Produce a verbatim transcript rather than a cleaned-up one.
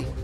me!